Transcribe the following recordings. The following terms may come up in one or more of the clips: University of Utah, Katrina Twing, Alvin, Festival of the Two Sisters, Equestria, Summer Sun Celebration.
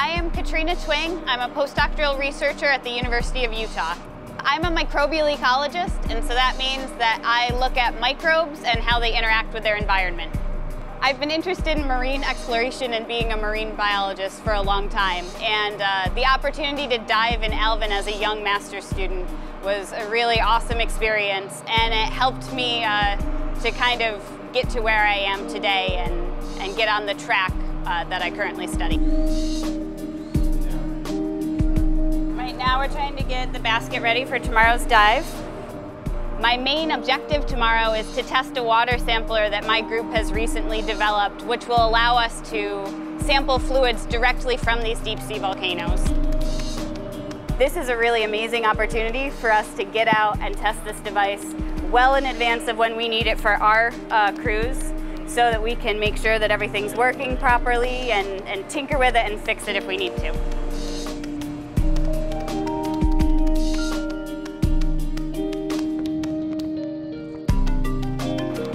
I am Katrina Twing. I'm a postdoctoral researcher at the University of Utah. I'm a microbial ecologist, and so that means that I look at microbes and how they interact with their environment. I've been interested in marine exploration and being a marine biologist for a long time, and the opportunity to dive in Alvin as a young master's student was a really awesome experience, and it helped me to kind of get to where I am today and get on the track that I currently study. Right now we're trying to get the basket ready for tomorrow's dive. My main objective tomorrow is to test a water sampler that my group has recently developed, which will allow us to sample fluids directly from these deep sea volcanoes. This is a really amazing opportunity for us to get out and test this device well in advance of when we need it for our crews, so that we can make sure that everything's working properly and tinker with it and fix it if we need to.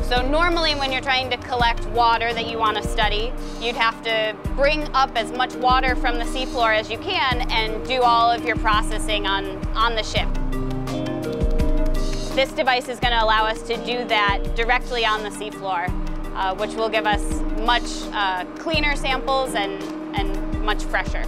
So normally when you're trying to collect water that you want to study, you'd have to bring up as much water from the seafloor as you can and do all of your processing on the ship. This device is going to allow us to do that directly on the seafloor, which will give us much cleaner samples and much fresher.